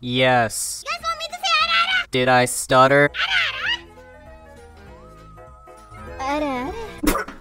Yes. You guys want me to say ara-ara? Did I stutter? Ara-ara. Ara-ara.